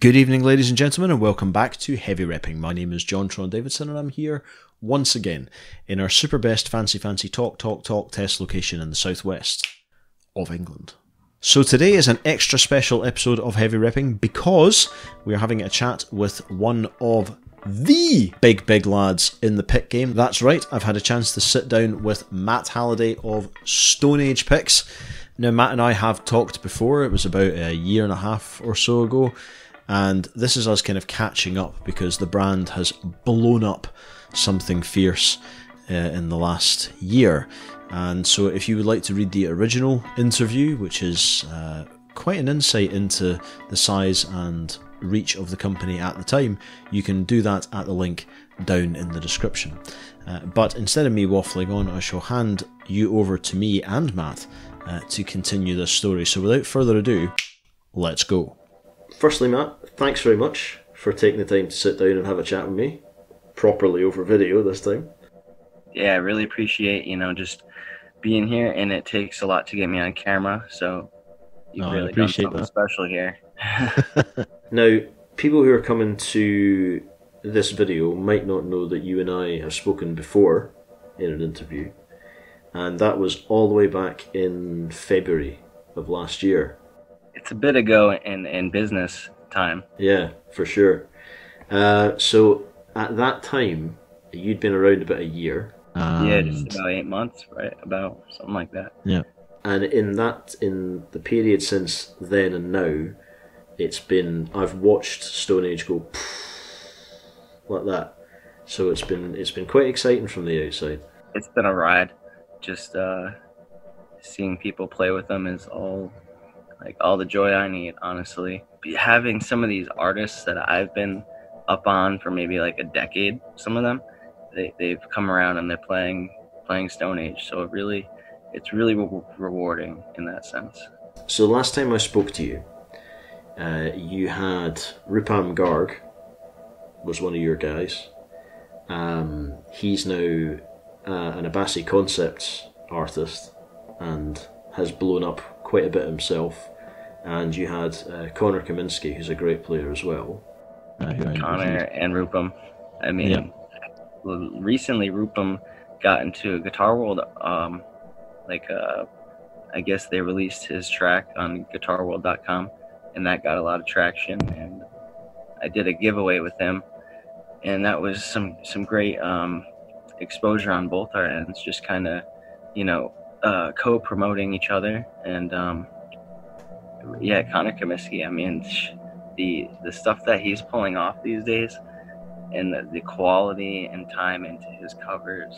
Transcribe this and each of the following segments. Good evening, ladies and gentlemen, and welcome back to Heavy Repping. My name is John Tron-Davidson, and I'm here once again in our super best fancy talk test location in the southwest of England. So today is an extra special episode of Heavy Repping because we are having a chat with one of the big lads in the pick game. That's right, I've had a chance to sit down with Matt Halliday of Stone Age Picks. Now, Matt and I have talked before. It was about a year and a half or so ago. And this is us kind of catching up because the brand has blown up something fierce in the last year. And so if you would like to read the original interview, which is quite an insight into the size and reach of the company at the time, you can do that at the link down in the description. But instead of me waffling on, I shall hand you over to me and Matt to continue this story. So without further ado, let's go. Firstly, Matt, thanks very much for taking the time to sit down and have a chat with me, properly over video this time. Yeah, I really appreciate, you know, just being here, and it takes a lot to get me on camera, so you've really done something special here. Now, people who are coming to this video might not know that you and I have spoken before in an interview, and that was all the way back in February of last year. It's a bit ago in business time. Yeah, for sure. So at that time, you'd been around about a year. Yeah, just about 8 months, right? About something like that. Yeah. And in the period since then and now, it's been, I've watched Stone Age go like that. So it's been quite exciting from the outside. It's been a ride. Just seeing people play with them is all the joy I need, honestly. Having some of these artists that I've been up on for maybe like a decade, some of them, they've come around and they're playing Stone Age. So it's really rewarding in that sense. So last time I spoke to you, you had Rupam Garg, was one of your guys. He's now an Abassi Concepts artist and has blown up quite a bit himself. And you had Connor Kaminsky, who's a great player as well. Connor and Rupam. I mean, Recently Rupam got into Guitar World. I guess they released his track on GuitarWorld.com, and that got a lot of traction. And I did a giveaway with him, and that was some great exposure on both our ends. Just kind of, you know, co-promoting each other. And Connor Kaminsky, I mean, the stuff that he's pulling off these days, and the quality and time into his covers,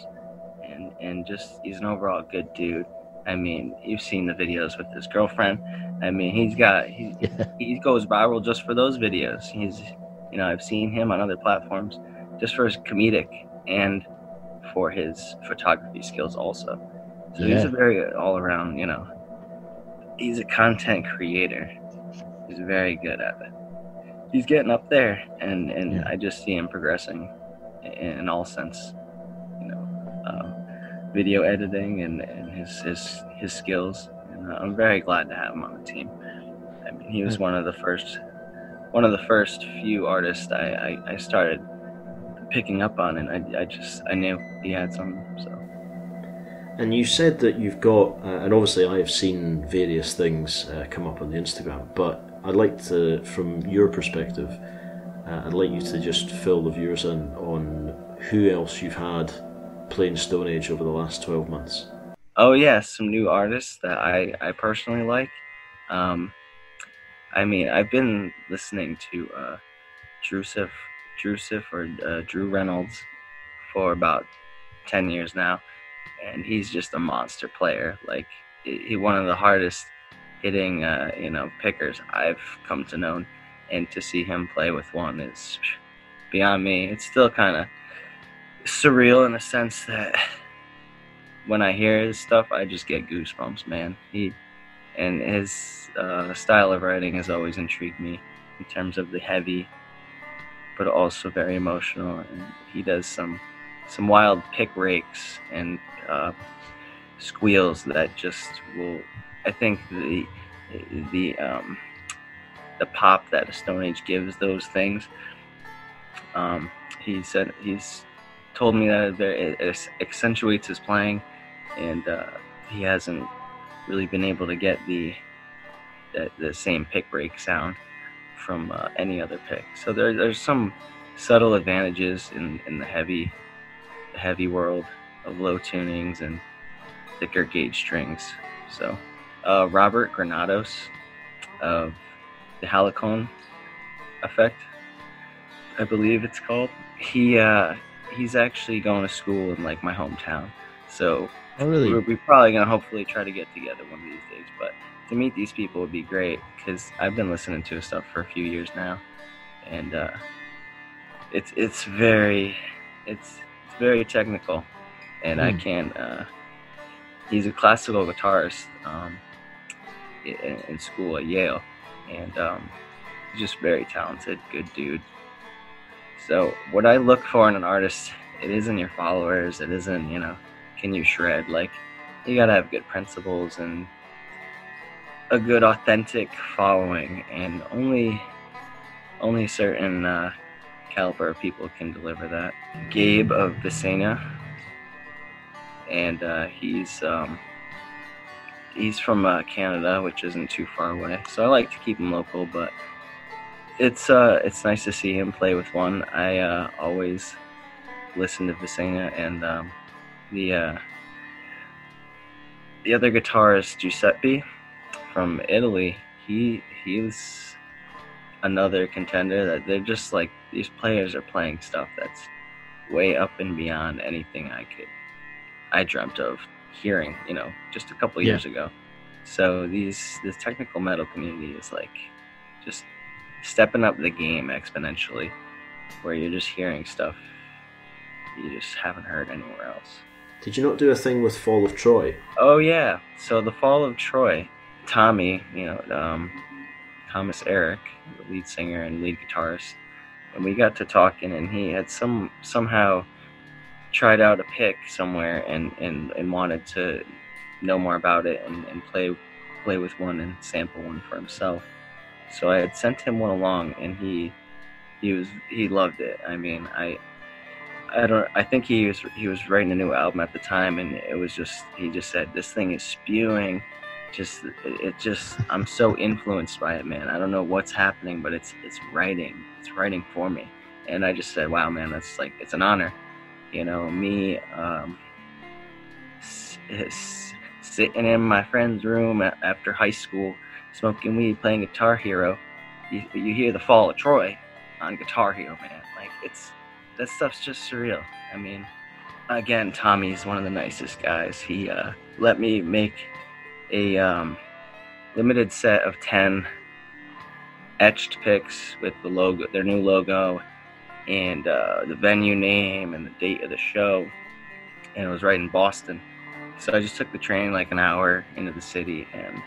and just, he's an overall good dude. I mean, you've seen the videos with his girlfriend. I mean, he goes viral just for those videos. He's, you know, I've seen him on other platforms just for his comedic and for his photography skills also. So he's a very all-around, you know, he's a content creator. He's very good at it. He's getting up there, and I just see him progressing in all sense, you know, video editing and his skills. And I'm very glad to have him on the team. I mean, he was one of the first few artists I started picking up on, and I knew he had some, so. And you said that you've got, and obviously I have seen various things come up on the Instagram, but I'd like to, from your perspective, I'd like you to just fill the viewers in on who else you've had playing Stone Age over the last 12 months. Oh yeah, some new artists that I personally like. I mean, I've been listening to Drewsif or Drew Reynolds for about 10 years now. And he's just a monster player. Like, he's one of the hardest hitting, you know, pickers I've come to know. And to see him play with one is beyond me. It's still kind of surreal in the sense that when I hear his stuff, I just get goosebumps, man. His style of writing has always intrigued me in terms of the heavy, but also very emotional. And he does some wild pick rakes and squeals that just will, I think the the pop that a Stone Age gives those things. He said he's told me that it accentuates his playing, and he hasn't really been able to get the same pick break sound from any other pick. So there's some subtle advantages in the heavy world of low tunings and thicker gauge strings. So Robert Granados of the Halicone Effect, I believe it's called. He's actually going to school in like my hometown. So oh, really? We're probably gonna hopefully try to get together one of these days. But to meet these people would be great, because I've been listening to his stuff for a few years now, and it's very technical, and I can't. He's a classical guitarist in school at Yale, and just very talented, good dude. So what I look for in an artist, it isn't your followers, it isn't, you know, can you shred? Like, you gotta have good principles and a good authentic following, and only a certain caliber of people can deliver that. Gabe of Vicena, and he's from Canada, which isn't too far away, so I like to keep him local, but it's nice to see him play with one. I always listen to Vicena, and the other guitarist, Giuseppe from Italy, he's another contender. That they're just like, these players are playing stuff that's way up and beyond anything I dreamt of hearing, you know, just a couple years ago. So the technical metal community is like just stepping up the game exponentially, where you're just hearing stuff you just haven't heard anywhere else. Did you not do a thing with Fall of Troy? Oh yeah, so the Fall of Troy, Tommy, you know, Thomas Eric, the lead singer and lead guitarist, and we got to talking, and he had somehow tried out a pick somewhere and wanted to know more about it and play with one and sample one for himself. So I had sent him one along, and he loved it. I mean, I think he was writing a new album at the time, and it was just, he just said, this thing is spewing, I'm so influenced by it, man. I don't know what's happening, but it's writing for me. And I just said, wow, man, that's like, it's an honor, you know, me sitting in my friend's room after high school, smoking weed, playing Guitar Hero. You hear the Fall of Troy on Guitar Hero, man. Like, it's, that stuff's just surreal. I mean, again, Tommy's one of the nicest guys. He let me make a limited set of 10 etched picks with the logo, their new logo, and the venue name and the date of the show. And it was right in Boston. So I just took the train like an hour into the city and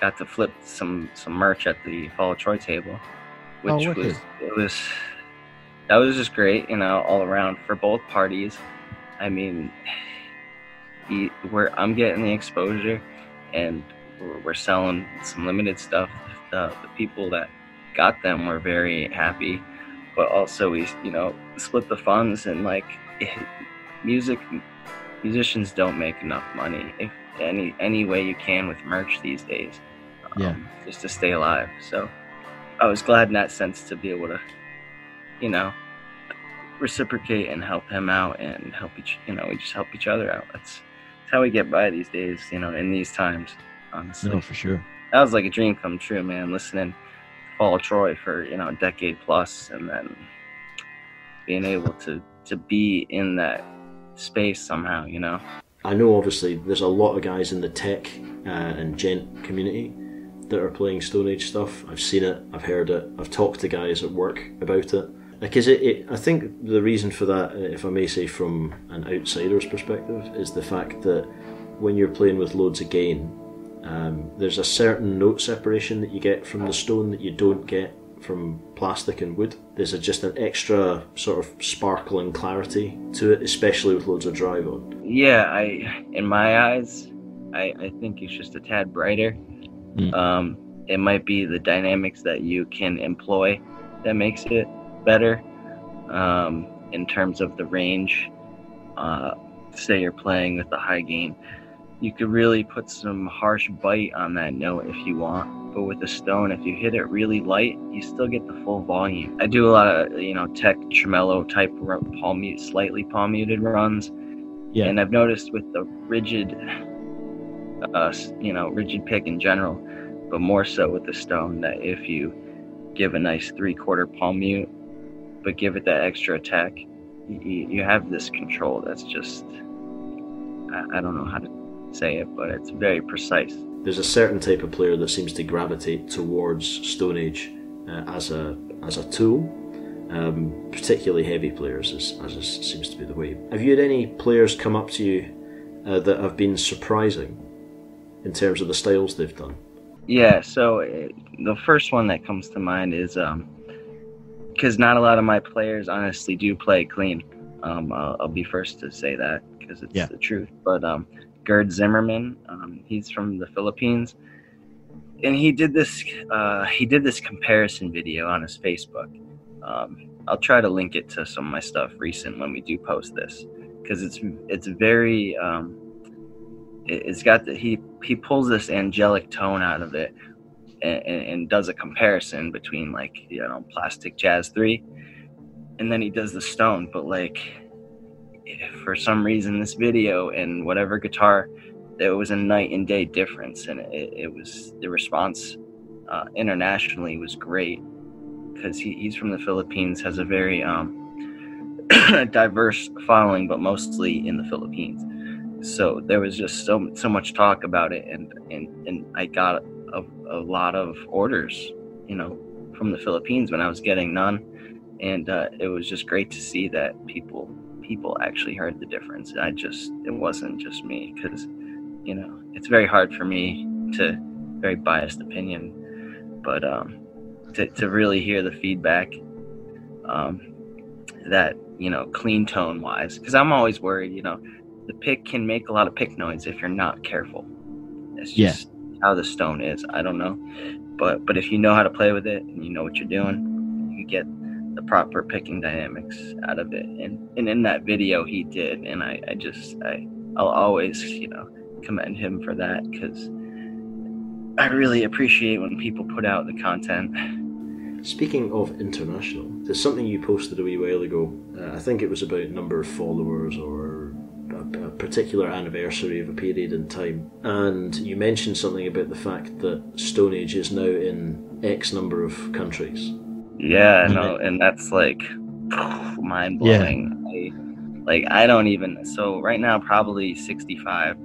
got to flip some merch at the Fall of Troy table, which that was just great, you know, all around for both parties. I mean, I'm getting the exposure, and we're selling some limited stuff. The people that got them were very happy, but also we, you know, split the funds, and like, musicians don't make enough money, if any way you can with merch these days, just to stay alive. So I was glad in that sense to be able to, you know, reciprocate and help him out, and we just help each other out. That's how we get by these days, you know, in these times, honestly. No, for sure. That was like a dream come true, man, listening to Fall of Troy for, you know, a decade plus, and then being able to be in that space somehow, you know? I know, obviously, there's a lot of guys in the tech and gent community that are playing Stone Age stuff. I've seen it, I've heard it, I've talked to guys at work about it. Because I think the reason for that, if I may say from an outsider's perspective, is the fact that when you're playing with loads of gain, there's a certain note separation that you get from the stone that you don't get from plastic and wood. There's just an extra sort of sparkling clarity to it, especially with loads of drive on. Yeah, in my eyes, I think it's just a tad brighter. It might be the dynamics that you can employ that makes it better in terms of the range. Say you're playing with the high gain, you could really put some harsh bite on that note if you want, but with a Stone, if you hit it really light, you still get the full volume. I do a lot of, you know, tech tremolo type slightly palm muted runs, yeah. And I've noticed with the rigid, rigid pick in general, but more so with the Stone, that if you give a nice 3/4 palm mute, but give it that extra attack, you have this control that's just, I don't know how to say it, but it's very precise. There's a certain type of player that seems to gravitate towards Stone Age as a tool, particularly heavy players, as seems to be the way. Have you had any players come up to you that have been surprising in terms of the styles they've done? Yeah, so the first one that comes to mind is... because not a lot of my players honestly do play clean. I'll be first to say that because it's the truth. But Gerd Zimmerman, he's from the Philippines, and he did this. He did this comparison video on his Facebook. I'll try to link it to some of my stuff recent when we do post this, because it's very. It's got the he pulls this angelic tone out of it. And does a comparison between, like, you know, Plastic Jazz 3, and then he does the Stone. But, like, for some reason, this video and whatever guitar, there was a night and day difference, and it was the response internationally was great, because he's from the Philippines, has a very diverse following, but mostly in the Philippines. So there was just so much talk about it, and I got a lot of orders, you know, from the Philippines when I was getting none, and it was just great to see that people actually heard the difference. It wasn't just me, because, you know, it's very hard for me to very biased opinion, but to really hear the feedback that, you know, clean tone wise, because I'm always worried, you know, the pick can make a lot of pick noise if you're not careful. It's just how the Stone is, I don't know, but if you know how to play with it and you know what you're doing, you get the proper picking dynamics out of it. And in that video he did, and I'll always, you know, commend him for that, because I really appreciate when people put out the content. Speaking of international, there's something you posted a wee while ago. I think it was about number of followers or a particular anniversary of a period in time, and you mentioned something about the fact that Stone Age is now in X number of countries. Yeah, I know, and that's like mind blowing. Yeah. I don't even. So right now, probably 65.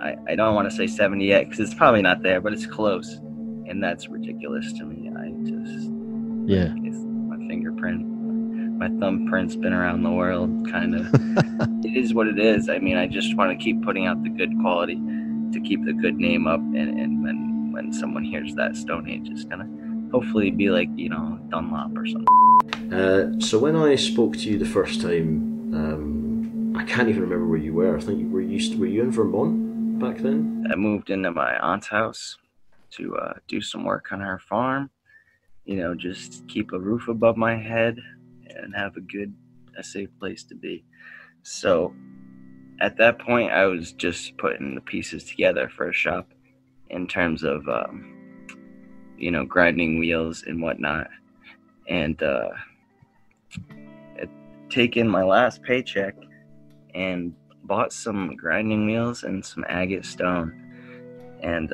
I don't want to say 70 yet, because it's probably not there, but it's close, and that's ridiculous to me. I just it's my fingerprint. My thumbprint's been around the world, kind of. It is what it is. I mean, I just want to keep putting out the good quality to keep the good name up. And when someone hears that, Stone Age is going to hopefully be like, you know, Dunlop or something. So when I spoke to you the first time, I can't even remember where you were. I think were you in Vermont back then? I moved into my aunt's house to do some work on her farm, you know, just keep a roof above my head and have a safe place to be. So at that point, I was just putting the pieces together for a shop in terms of, you know, grinding wheels and whatnot. And taken my last paycheck and bought some grinding wheels and some agate stone. And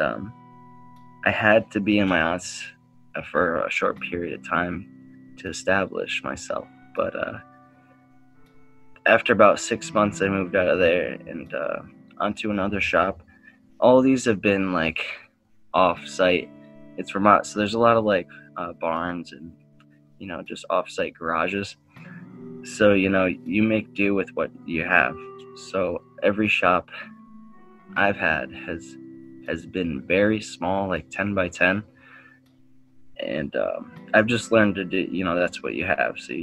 I had to be in my aunt's for a short period of time to establish myself, but after about 6 months I moved out of there and onto another shop. All these have been like off-site. It's Vermont, so there's a lot of like barns and, you know, just off-site garages, so, you know, you make do with what you have. So every shop I've had has been very small, like 10 by 10. And I've just learned to do, you know, that's what you have. So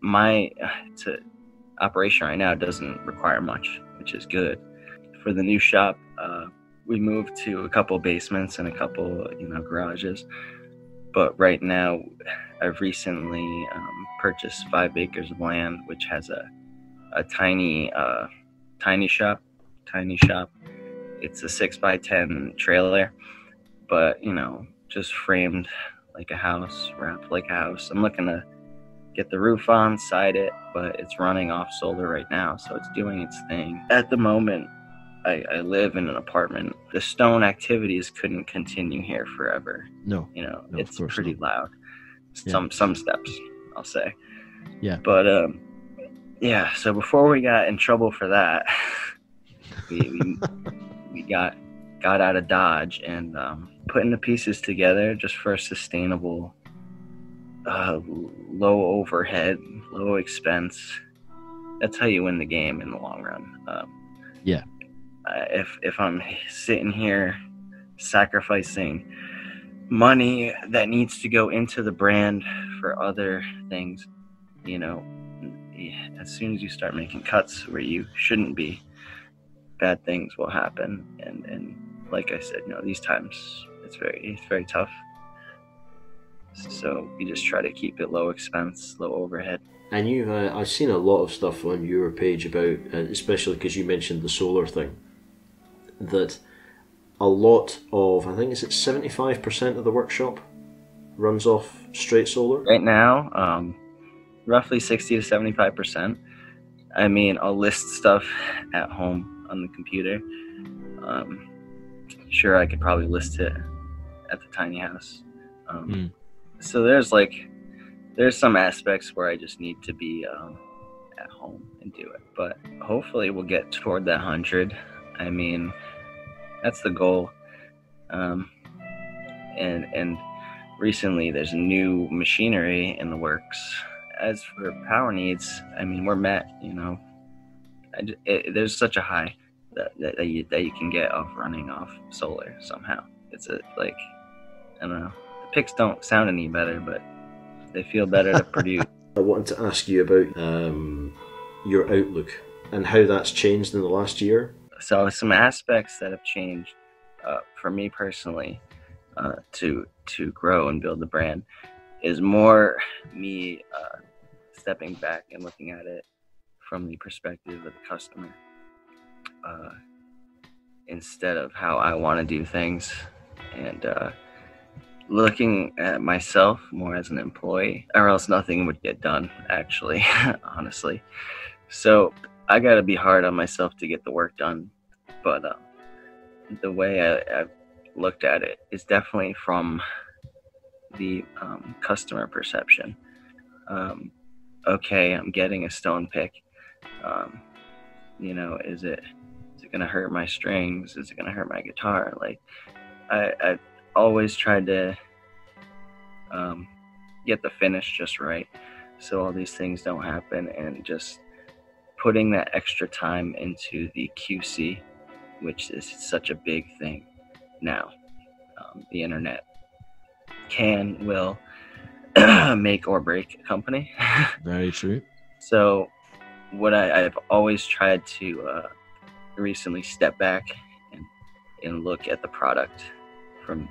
my operation right now doesn't require much, which is good. For the new shop, we moved to a couple basements and a couple, you know, garages. But right now, I've recently purchased 5 acres of land, which has a tiny shop. It's a 6x10 trailer, but, you know, just framed like a house, wrapped like a house. I'm looking to get the roof on, side it, but it's running off solar right now, so it's doing its thing. At the moment, I live in an apartment. The stone activities couldn't continue here forever. No. You know, no, it's pretty loud. Yeah. Some steps, I'll say. Yeah. But, yeah, so before we got in trouble for that, we got out of Dodge and putting the pieces together just for a sustainable, low overhead, low expense. That's how you win the game in the long run. Yeah. If I'm sitting here sacrificing money that needs to go into the brand for other things, you know, as soon as you start making cuts where you shouldn't be, bad things will happen. And like I said, you know, these times it's very tough. So we just try to keep it low expense, low overhead. And I've seen a lot of stuff on your page about, especially because you mentioned the solar thing, that a lot of, I think it's 75% of the workshop runs off straight solar? Right now, roughly 60 to 75%. I mean, I'll list stuff at home on the computer. Sure, I could probably list it at the tiny house. So there's some aspects where I just need to be at home and do it. But hopefully we'll get toward that 100. I mean, that's the goal. And recently there's new machinery in the works. As for power needs, I mean, we're met, you know. There's such a high that you can get off running off solar somehow. It's like, I don't know. The picks don't sound any better, but they feel better to produce. I wanted to ask you about your outlook and how that's changed in the last year. So some aspects that have changed for me personally to grow and build the brand is more me stepping back and looking at it from the perspective of the customer instead of how I want to do things, and looking at myself more as an employee, or else nothing would get done, actually, honestly. So I got to be hard on myself to get the work done. But the way I've looked at it is definitely from the customer perception. Okay, I'm getting a stone pick. You know, is it going to hurt my strings? Is it going to hurt my guitar? Like, I always tried to get the finish just right, so all these things don't happen, and just putting that extra time into the QC, which is such a big thing now. The internet will make or break a company. Very true. So what I've always tried to recently step back and look at the product from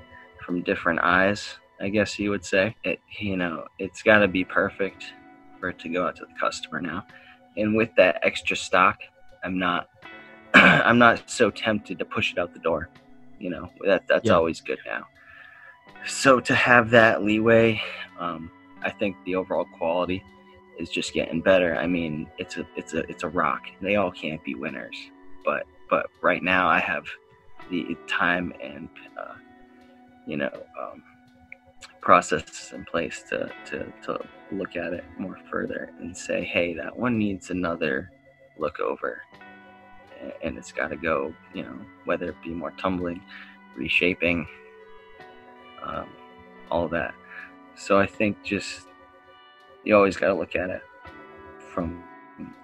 different eyes, I guess you would say. It, you know, it's got to be perfect for it to go out to the customer now. And with that extra stock, I'm not so tempted to push it out the door. You know, that's always good now. So to have that leeway, I think the overall quality is just getting better. I mean, it's a rock. They all can't be winners, but right now I have the time and process in place to look at it more further and say, hey, that one needs another look over, and it's got to go, you know, whether it be more tumbling, reshaping, all that. So I think just you always got to look at it from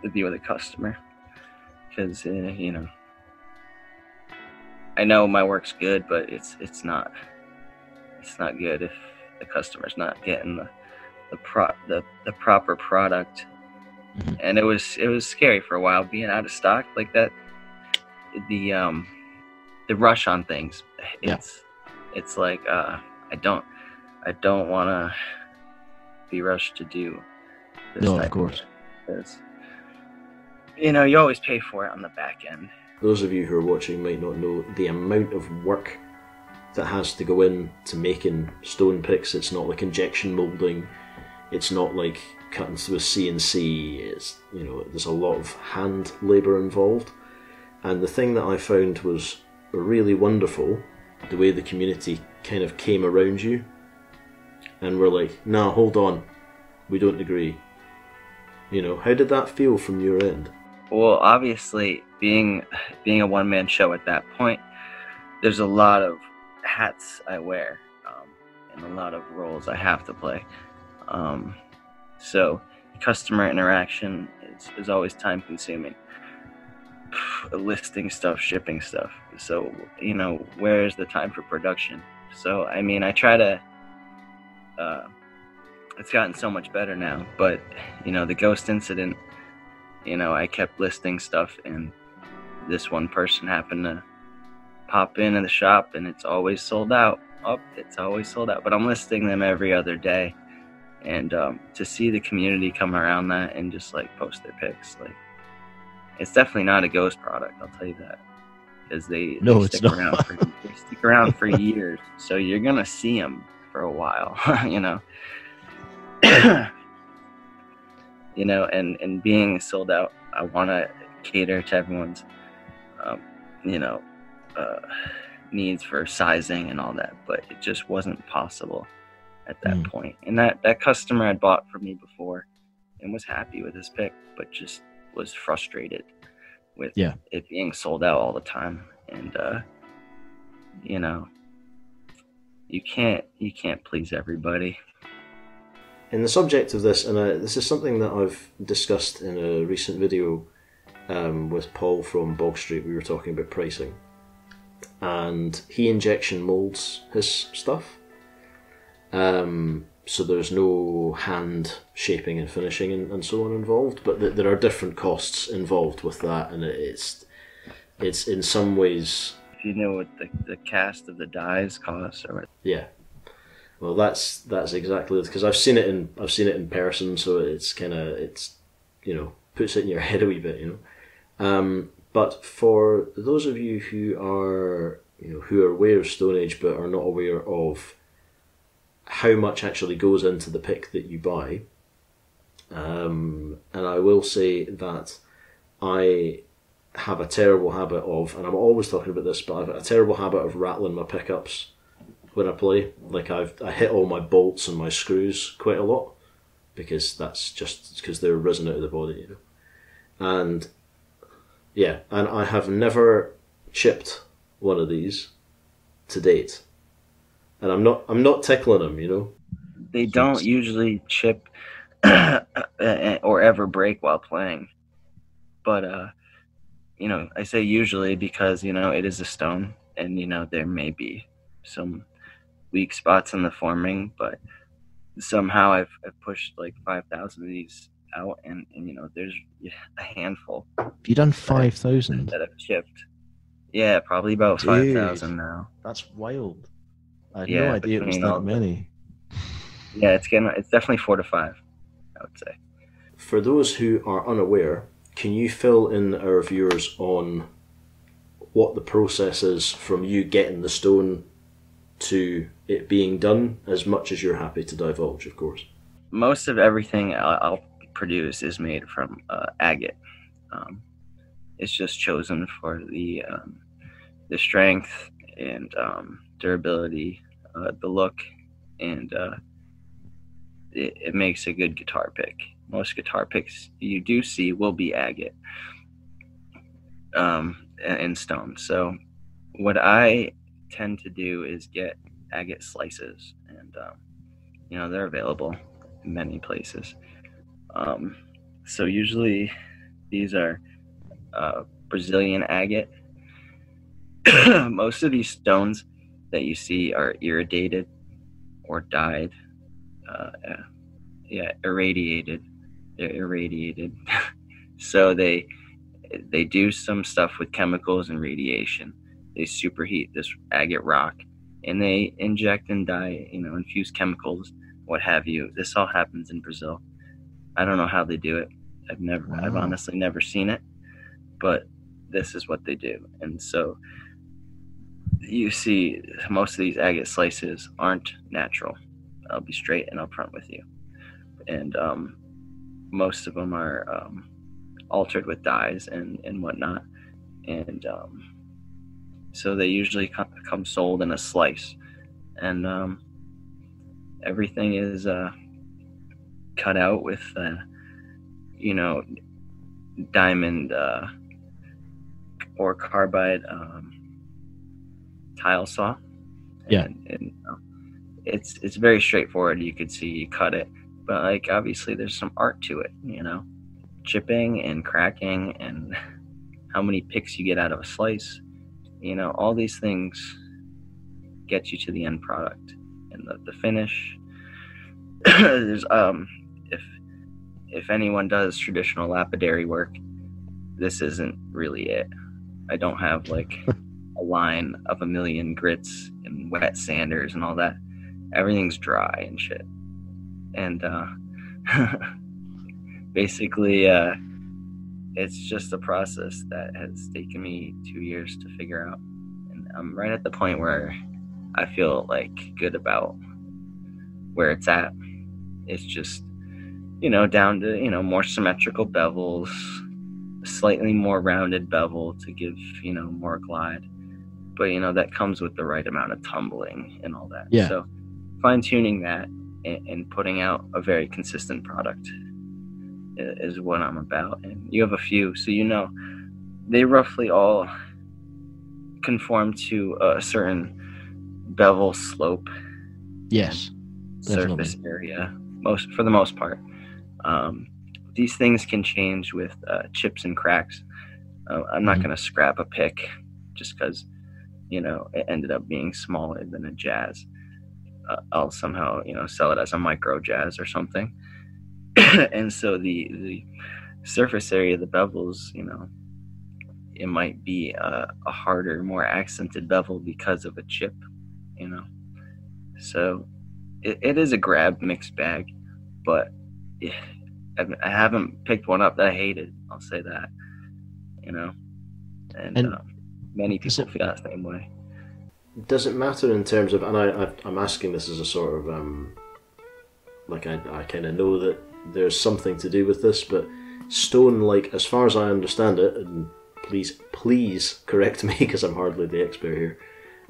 the view of the customer, because you know, I know my work's good, but it's not good if the customer's not getting the proper product. Mm-hmm. And it was scary for a while being out of stock like that. The the rush on things. It's it's like I don't want to be rushed to do this. No, type of course. Because, you know, you always pay for it on the back end. Those of you who are watching might not know the amount of work that has to go in to making stone picks. It's not like injection molding. It's not like cutting through a CNC. It's, you know, there's a lot of hand labour involved. And the thing that I found was really wonderful, the way the community kind of came around you and were like, nah, hold on, we don't agree. You know, how did that feel from your end? Well, obviously, being a one-man show at that point, there's a lot of hats I wear and a lot of roles I have to play. So customer interaction is always time-consuming. Listing stuff, shipping stuff. So, you know, where is the time for production? So, I mean, I try to... it's gotten so much better now, but, you know, the ghost incident, you know, I kept listing stuff, and this one person happened to pop into the shop, and it's always sold out. Oh, it's always sold out. But I'm listing them every other day. And to see the community come around that and just, like, post their pics, like, it's definitely not a ghost product, I'll tell you that. Because they stick around for years, so you're going to see them for a while, you know. You know, and being sold out, I want to cater to everyone's, you know, needs for sizing and all that, but it just wasn't possible at that point. And that customer had bought from me before and was happy with his pick, but just was frustrated with it being sold out all the time. And you know, you can't please everybody. And the subject of this, and this is something that I've discussed in a recent video with Paul from Bog Street. We were talking about pricing, and he injection molds his stuff, so there's no hand shaping and finishing and so on involved, but there are different costs involved with that, and it's in some ways... If you know what the cast of the dies costs, or... Yeah, well, that's exactly it, because I've seen it in person, so it's kind of, it's, you know, puts it in your head a wee bit, you know. But for those of you who are, you know, who are aware of Stone Age but are not aware of how much actually goes into the pick that you buy. And I will say that I have a terrible habit of, and I'm always talking about this, but I have a terrible habit of rattling my pickups when I play. Like, I hit all my bolts and my screws quite a lot, because that's just because they're risen out of the body, you know. And yeah, and I have never chipped one of these to date. And I'm not tickling them, you know. They don't usually chip or ever break while playing. But, you know, I say usually because, you know, it is a stone. And, you know, there may be some weak spots in the forming. But somehow I've pushed like 5,000 of these out. And, you know, there's a handful. You done 5,000? That I've chipped. Yeah, probably about 5,000 now. That's wild. I had no idea it was that many. Yeah, it's definitely 4 to 5, I would say. For those who are unaware, can you fill in our viewers on what the process is from you getting the stone to it being done, as much as you're happy to divulge, of course? Most of everything I'll produce is made from agate. It's just chosen for the strength and... durability, the look, and it makes a good guitar pick. Most guitar picks you do see will be agate and stone. So what I tend to do is get agate slices, and you know, they're available in many places. So usually these are Brazilian agate. Most of these stones that you see are irradiated or dyed, irradiated. They're irradiated, so they do some stuff with chemicals and radiation they superheat this agate rock, and they inject and dye, you know, infuse chemicals, what have you. This all happens in Brazil. I don't know how they do it. I've honestly never seen it, but this is what they do. And so you see most of these agate slices aren't natural. I'll be straight and upfront with you. And most of them are altered with dyes and whatnot. And so they usually come sold in a slice. And everything is cut out with, you know, diamond or carbide tile saw. Yeah. It's very straightforward. You could see you cut it, but like obviously there's some art to it, you know, chipping and cracking and how many picks you get out of a slice, you know, all these things get you to the end product and the finish. There's if anyone does traditional lapidary work, this isn't really it. I don't have like a line of a million grits and wet sanders and all that. Everything's dry and shit. And basically it's just a process that has taken me 2 years to figure out. And I'm right at the point where I feel like good about where it's at. It's just, you know, down to, you know, more symmetrical bevels, slightly more rounded bevel to give, you know, more glide. But, you know, that comes with the right amount of tumbling and all that. Yeah. So fine-tuning that and putting out a very consistent product is what I'm about. And you have a few, so, you know, they roughly all conform to a certain bevel slope. Yes. Definitely. Surface area, for the most part. These things can change with chips and cracks. I'm not going to scrap a pick just because, you know, it ended up being smaller than a jazz. I'll somehow, you know, sell it as a micro jazz or something. And so the surface area of the bevels, you know, it might be a harder, more accented bevel because of a chip, you know. So it is a grab mixed bag, but I haven't picked one up that I hated. I'll say that, you know. And many people feel that same way. Does it matter in terms of, and I'm asking this as a sort of, like I kind of know that there's something to do with this, but stone, like, as far as I understand it, and please correct me because I'm hardly the expert here,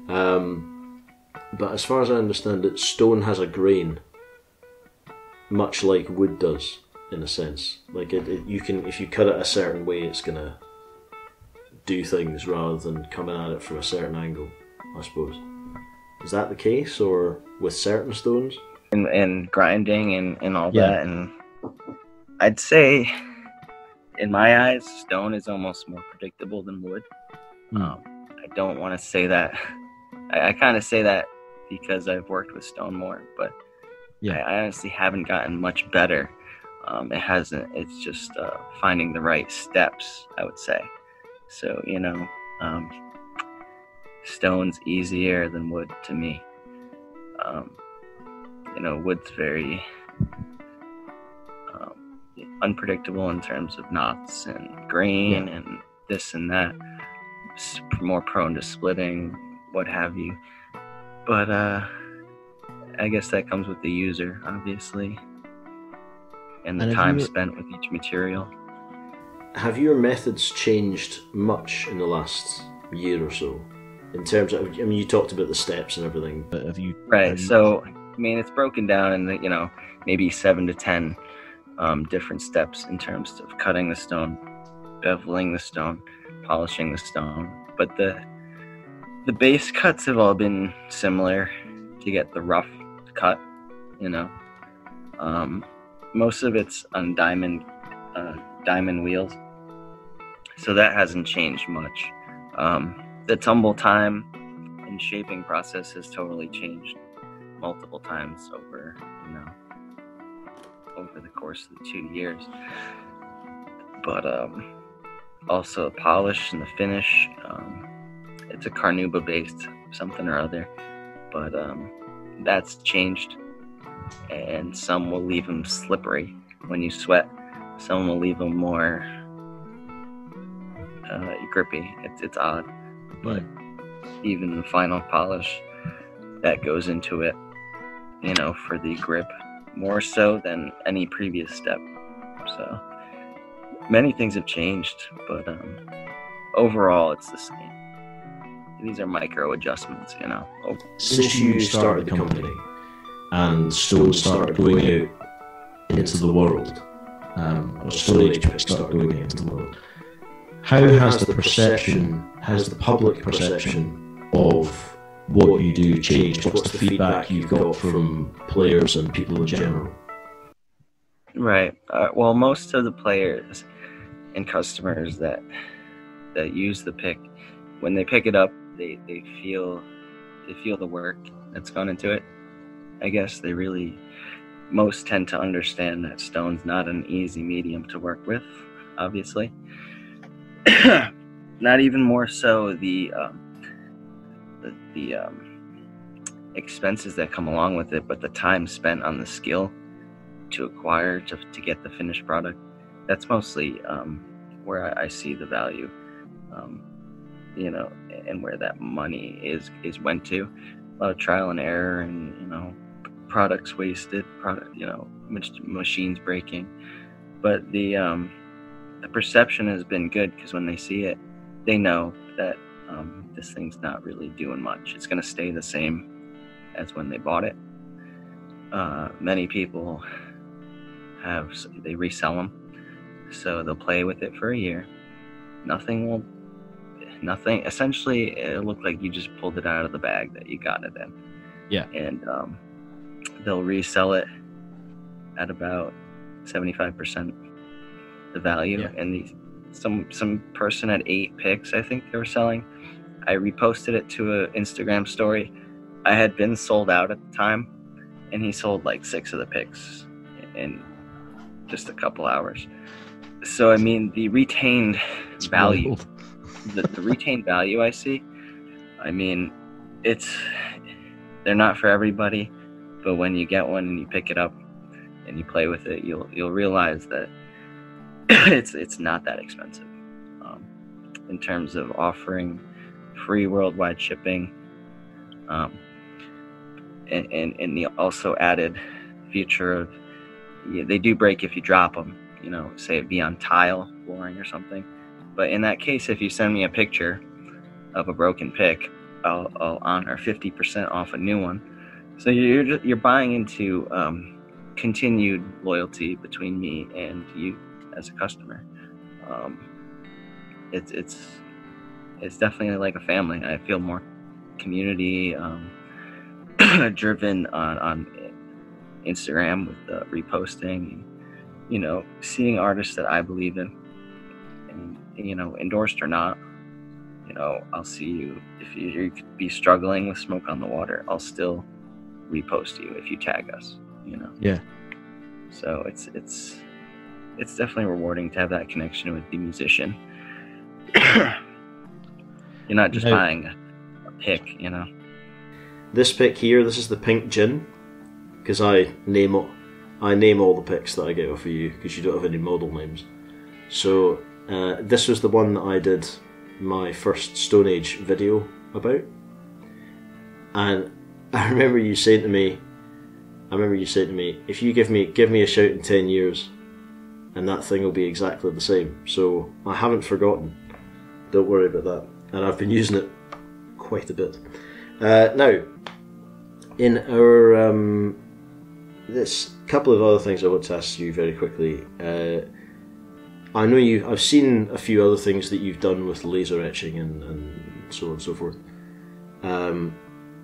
but as far as I understand it, stone has a grain, much like wood does, in a sense. Like, you can, if you cut it a certain way, it's going to do things rather than coming at it from a certain angle, I suppose. Is that the case, or with certain stones? And grinding and all that, and I'd say, in my eyes, stone is almost more predictable than wood. I don't want to say that. I kind of say that because I've worked with stone more, but yeah, I honestly haven't gotten much better. It hasn't. It's just finding the right steps, I would say. So, you know, stone's easier than wood to me. You know, wood's very unpredictable in terms of knots and grain and this and that. It's more prone to splitting, what have you. But I guess that comes with the user, obviously, and the time spent with each material. Have your methods changed much in the last year or so? In terms of, I mean, you talked about the steps and everything, but have you... Right, so, I mean, it's broken down in, you know, maybe 7 to 10 different steps in terms of cutting the stone, beveling the stone, polishing the stone. But the base cuts have all been similar to get the rough cut, you know. Most of it's on diamond wheels, so that hasn't changed much. The tumble time and shaping process has totally changed multiple times over, you know, over the course of the 2 years. But also the polish and the finish, It's a Carnuba based something or other, but that's changed, and some will leave them slippery when you sweat. Some will leave them more grippy. It's odd, but even the final polish that goes into it, you know, for the grip, more so than any previous step. So many things have changed, but overall it's the same. These are micro adjustments, you know. Since you started the company and Stone started going out into the world, or Stone Age Picks started going out into the world, how has the public perception of what you do changed? What's the feedback you've got from players and people in general? Right. Well, most of the players and customers that use the pick, when they pick it up, they feel the work that's gone into it. I guess they really most tend to understand that Stone's not an easy medium to work with, obviously. Not even more so the expenses that come along with it, but the time spent on the skill to acquire to get the finished product. That's mostly where I see the value, you know, and where that money is went to. A lot of trial and error, and you know, products wasted, you know, machines breaking. But the perception has been good, because when they see it, they know that this thing's not really doing much. It's going to stay the same as when they bought it. Many people they resell them, so they'll play with it for a year. Nothing. Essentially, it looked like you just pulled it out of the bag that you got it in. Yeah. And they'll resell it at about 75% the value. Yeah. And some person had 8 picks, I think they were selling. I reposted it to an Instagram story. I had been sold out at the time, and he sold like 6 of the picks in just a couple hours. So I mean, the retained value, the retained value I see. I mean, they're not for everybody, but when you get one and you pick it up and you play with it, you'll realize that it's not that expensive. In terms of offering free worldwide shipping, and the also added feature of they do break if you drop them, you know, say it be on tile flooring or something. But in that case, if you send me a picture of a broken pick, I'll honor 50% off a new one. So you're buying into continued loyalty between me and you as a customer. It's definitely like a family. I feel more community driven on Instagram with the reposting, and, you know, seeing artists that I believe in, and you know, endorsed or not, you know, I'll see you. If you could be struggling with Smoke on the Water, I'll still repost you if you tag us, you know. Yeah. So it's definitely rewarding to have that connection with the musician. You're not just buying a pick, you know. This pick here, this is the pink gin, because I name all the picks that I get off of you, because you don't have any model names. So this was the one that I did my first Stone Age video about, and I remember you saying to me, if you give me a shout in 10 years, and that thing will be exactly the same. So I haven't forgotten. Don't worry about that. And I've been using it quite a bit. Now, in our this couple of other things I want to ask you very quickly. I know I've seen a few other things that you've done with laser etching and so on and so forth.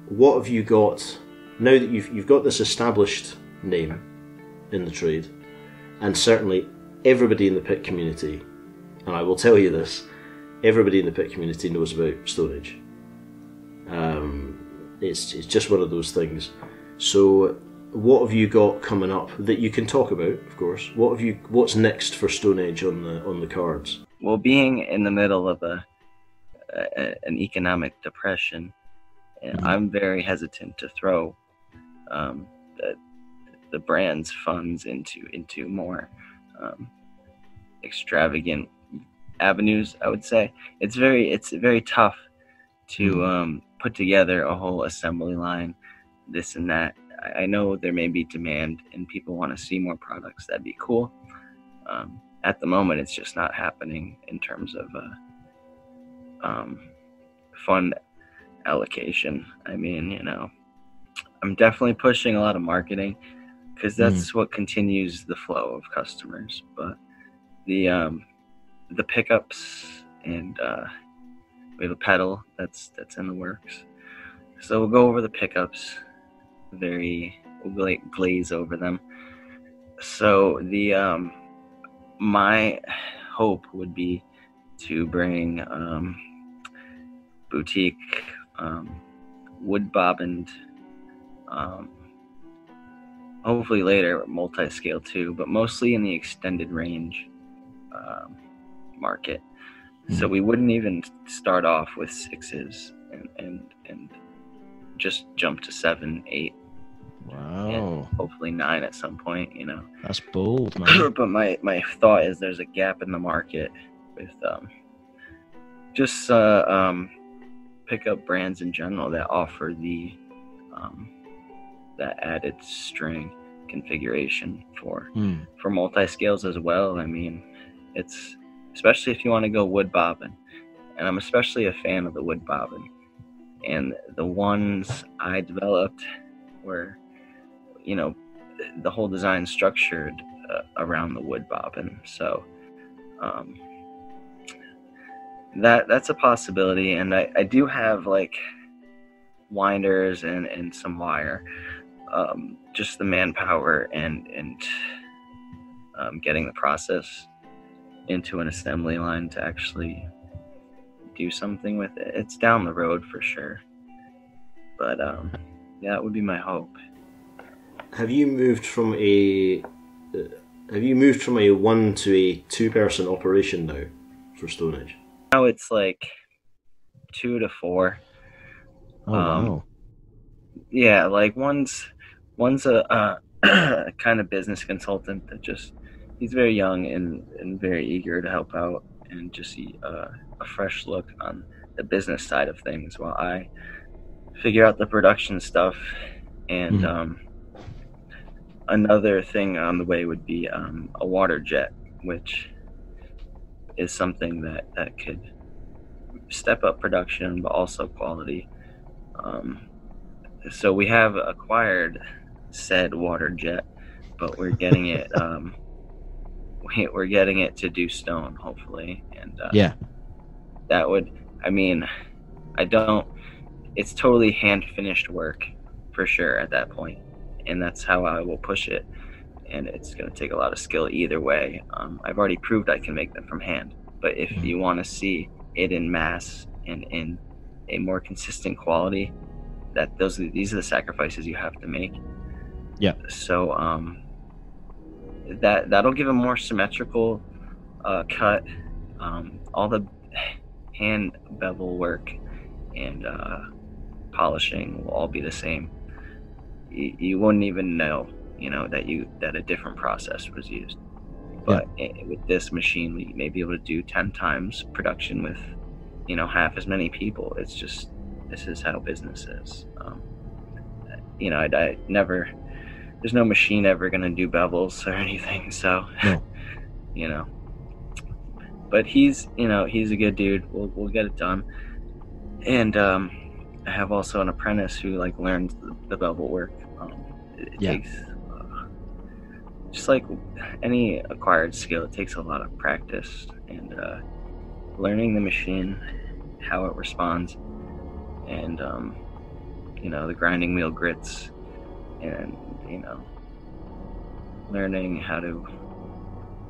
What have you got now that you've got this established name in the trade, and certainly everybody in the pick community, and I will tell you this, everybody in the pick community knows about Stone Age. It's just one of those things. So what have you got coming up that you can talk about, of course? What's next for Stone Age on the cards? Well, being in the middle of a an economic depression, and I'm very hesitant to throw the brand's funds into more extravagant avenues. I would say it's very tough to put together a whole assembly line, this and that. I know there may be demand and people want to see more products. That'd be cool. At the moment, it's just not happening in terms of fund allocation. I mean, you know, I'm definitely pushing a lot of marketing because that's what continues the flow of customers. But the pickups and we have a pedal that's in the works. So we'll go over the pickups. We'll glaze over them. So the my hope would be to bring boutique wood bobbined, hopefully later multi-scale too, but mostly in the extended range market. So we wouldn't even start off with 6s and just jump to 7, 8. Wow. And hopefully 9 at some point, you know. That's bold, man. But my thought is there's a gap in the market with pickup brands in general that offer the that added string configuration for multi-scales as well. I mean, it's especially if you want to go wood bobbin, and I'm especially a fan of the wood bobbin, and the ones I developed were, you know, the whole design structured around the wood bobbin. So that's a possibility. And I do have like winders and some wire, just the manpower and getting the process into an assembly line to actually do something with it. It's down the road for sure. But yeah, that would be my hope. Have you moved from a 1 to a 2-person operation now for Stone Age? Now it's like 2 to 4. Oh, wow. Yeah, like one's a kind of business consultant that just, he's very young and very eager to help out and just see a fresh look on the business side of things while I figure out the production stuff. And another thing on the way would be a water jet, which is something that could step up production but also quality. So we have acquired said water jet, but we're getting it we're getting it to do stone, hopefully. And that would, I mean, I don't, it's totally hand finished work for sure at that point, and that's how I will push it. And it's going to take a lot of skill either way. I've already proved I can make them from hand, but if you want to see it in mass and in a more consistent quality, that these are the sacrifices you have to make. Yeah. So that'll give a more symmetrical cut. All the hand bevel work and polishing will all be the same. You wouldn't even know, you know, that a different process was used. But with this machine, we may be able to do 10 times production with, you know, half as many people. It's just, this is how business is. You know, I never, there's no machine ever going to do bevels or anything. So, no. You know, but he's a good dude. We'll get it done. And I have also an apprentice who like learns the bevel work. It takes just like any acquired skill, it takes a lot of practice and learning the machine, how it responds, and you know, the grinding wheel grits, and you know, learning how to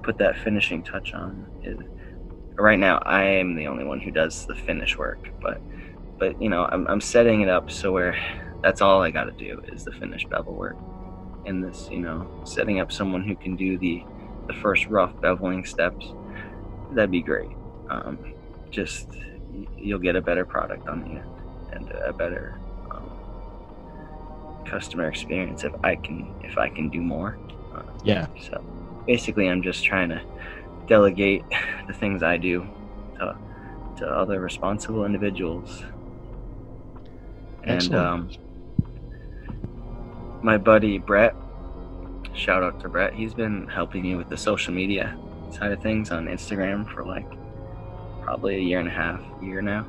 put that finishing touch on it. Right now, I am the only one who does the finish work, but you know, I'm setting it up so where that's all I got to do is the finished bevel work. And this, you know, setting up someone who can do the first rough beveling steps, that'd be great. Just you'll get a better product on the end and a better customer experience if I can do more. Yeah. So basically, I'm just trying to delegate the things I do to other responsible individuals. Excellent. And my buddy Brett, shout out to Brett, he's been helping me with the social media side of things on Instagram for like probably a year now.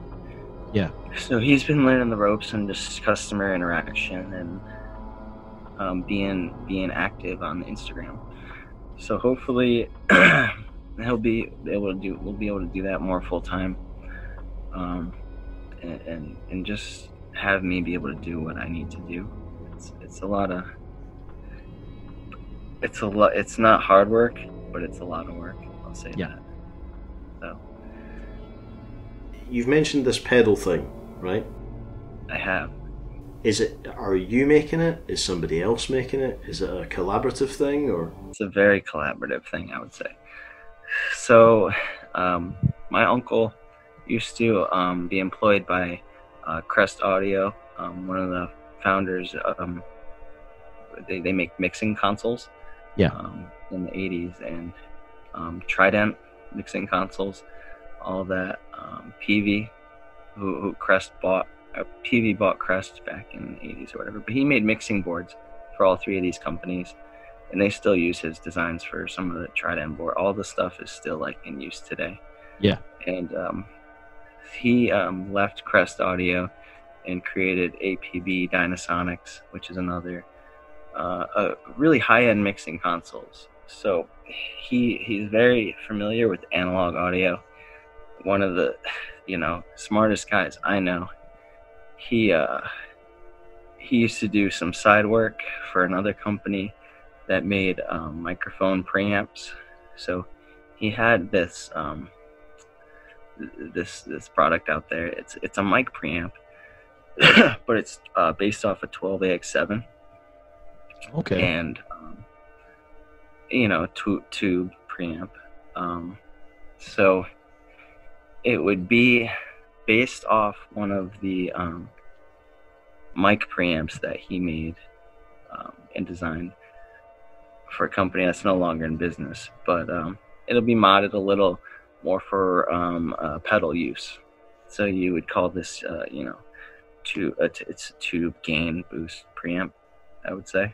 Yeah. So he's been learning the ropes and just customer interaction and being active on Instagram. So hopefully we'll be able to do that more full time, and just have me be able to do what I need to do. It's a lot. It's not hard work, but it's a lot of work. I'll say that. So you've mentioned this pedal thing, right? I have. Is it? Are you making it? Is somebody else making it? Is it a collaborative thing, or? It's a very collaborative thing, I would say. So, my uncle used to be employed by Crest Audio, one of the founders. They make mixing consoles, in the 80s, and Trident mixing consoles, all that. Peavey, who Crest bought, Peavey bought Crest back in the 80s or whatever, but he made mixing boards for all three of these companies, and they still use his designs for some of the Trident board. All the stuff is still like in use today. Yeah. And he left Crest Audio and created APB Dynasonics, which is another really high-end mixing consoles. So he's very familiar with analog audio. One of the smartest guys I know. He used to do some side work for another company that made microphone preamps. So he had this this product out there. It's a mic preamp, but it's based off a 12AX7. Okay. And tube preamp. So it would be based off one of the mic preamps that he made and designed for a company that's no longer in business, but it'll be modded a little more for pedal use. So you would call this, it's a tube gain boost preamp, I would say.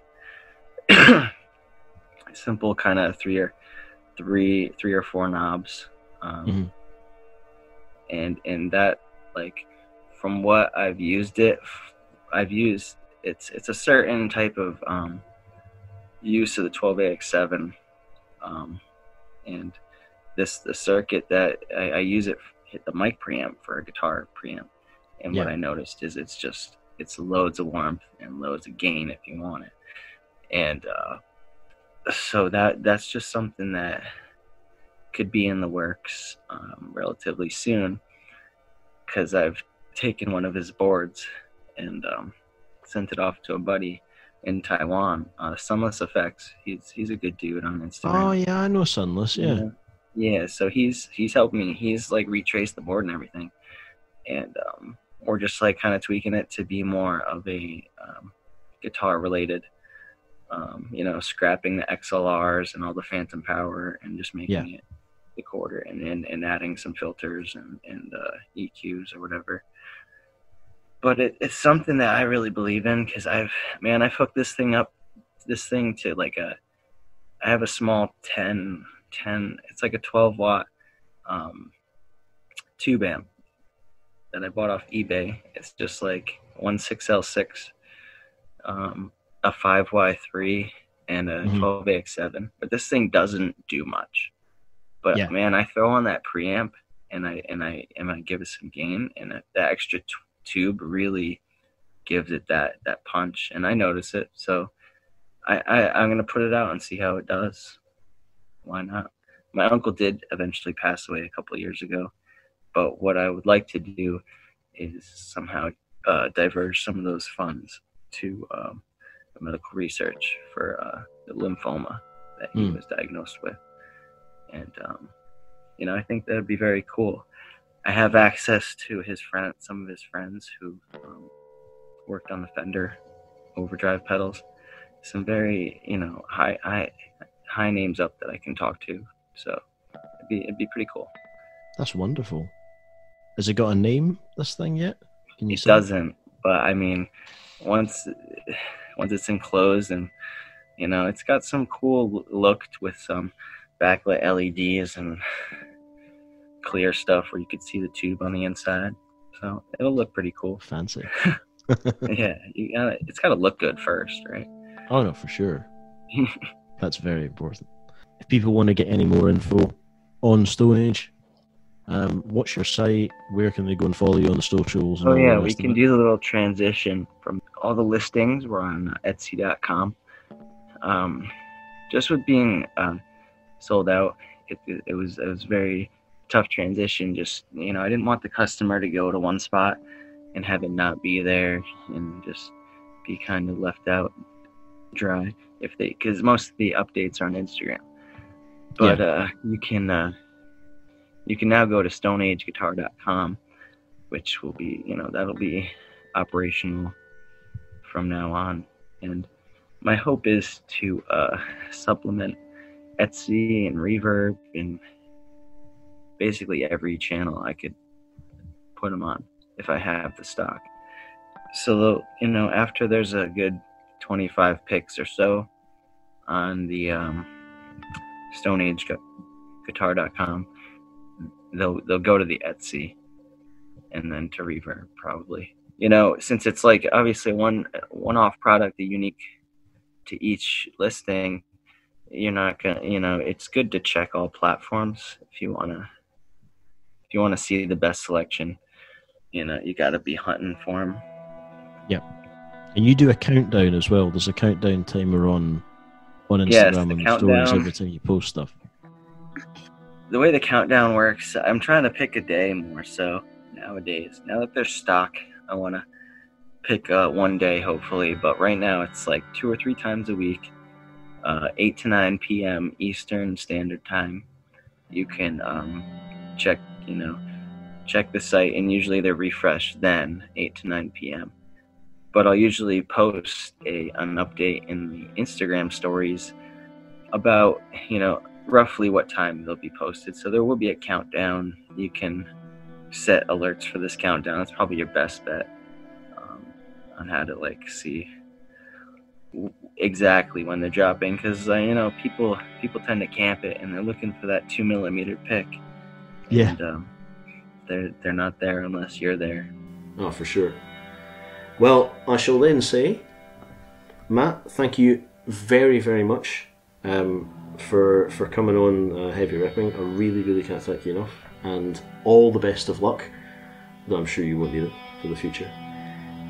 Simple kind of three or four knobs, and that, like, from what I've used it, it's a certain type of use of the 12AX7, and the circuit that I use it hit the mic preamp for a guitar preamp, and what I noticed is it's loads of warmth and loads of gain if you want it, and so that's just something that could be in the works relatively soon, because I've taken one of his boards and sent it off to a buddy in Taiwan, Sunless Effects. He's a good dude on Instagram. Oh yeah, I know Sunless. Yeah. So he's helped me. He's like retraced the board and everything, and we're just like kind of tweaking it to be more of a guitar related. Scrapping the XLRs and all the phantom power and just making it the quarter, and adding some filters and EQs or whatever. But it's something that I really believe in, because I've hooked this thing to like I have a small 10, it's like a 12 watt tube amp that I bought off eBay. It's just like 16L6, a 5Y3 and a 12AX7, but this thing doesn't do much. But man, I throw on that preamp and I give it some gain, and that extra tube really gives it that punch, and I notice it. So I'm gonna put it out and see how it does. Why not? My uncle did eventually pass away a couple of years ago, but what I would like to do is somehow diverge some of those funds to medical research for the lymphoma that he was diagnosed with, and I think that would be very cool. I have access to his friend, some of his friends who worked on the Fender overdrive pedals. Some very, you know, high names up that I can talk to. So it'd be pretty cool. That's wonderful. Has it got a name, this thing, yet? Can you it doesn't, but I mean, once it's enclosed and, you know, it's got some cool look with some backlit LEDs and clear stuff where you could see the tube on the inside. So it'll look pretty cool. Fancy. Yeah, it's got to look good first, right? Oh, no, for sure. That's very important. If people want to get any more info on Stone Age, what's your site? Where can they go and follow you on the socials? Oh, yeah, we can do the little transition from all the listings. We're on Etsy.com. Just with being sold out, it was very tough transition. Just, you know, I didn't want the customer to go to one spot and have it not be there and just be kind of left out dry because most of the updates are on Instagram. But yeah. You can now go to StoneAgeGuitar.com, which will be, you know, that'll be operational from now on. And my hope is to supplement Etsy and Reverb and basically every channel I could put them on if I have the stock. So, you know, after there's a good 25 picks or so on the StoneAgeGuitar.com, they'll go to the Etsy and then to Reverb probably. You know, since it's like obviously one-off product, unique to each listing, you're not gonna, you know, it's good to check all platforms if you wanna see the best selection. You know, you gotta be hunting for them. Yeah. And you do a countdown as well. There's a countdown timer on Instagram, yes, and stories every time you post stuff. The way the countdown works, I'm trying to pick a day more so nowadays. Now that there's stock, I want to pick one day, hopefully. But right now, it's like 2 or 3 times a week, 8 to 9 p.m. Eastern Standard Time. You can check the site, and usually they're refreshed then, 8 to 9 p.m. But I'll usually post an update in the Instagram stories about, you know, roughly what time they'll be posted. So there will be a countdown. You can set alerts for this countdown. That's probably your best bet on how to like see exactly when they're dropping, because you know, people tend to camp it and they're looking for that 2mm pick. Yeah. And, they're not there unless you're there. Oh, for sure. Well, I shall then say, Matt, thank you very, very much for coming on Heavy Repping. I really, really can't thank you enough. And all the best of luck, though I'm sure you will need it for the future.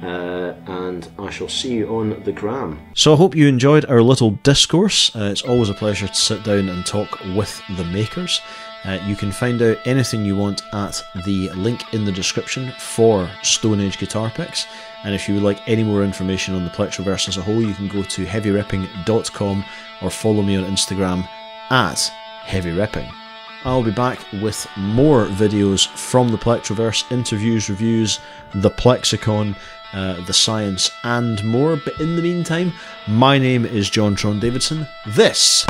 And I shall see you on the gram. So I hope you enjoyed our little discourse. It's always a pleasure to sit down and talk with the makers. You can find out anything you want at the link in the description for Stone Age Guitar Picks, and if you would like any more information on the Plectroverse as a whole, you can go to heavyrepping.com or follow me on Instagram at heavyrepping. I'll be back with more videos from the Plectroverse, interviews, reviews, the Plexicon, the science and more, but in the meantime, my name is John Tron-Davidson. This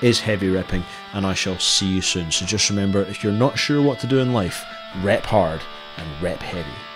is Heavy Repping, and I shall see you soon. So just remember, if you're not sure what to do in life, rep hard and rep heavy.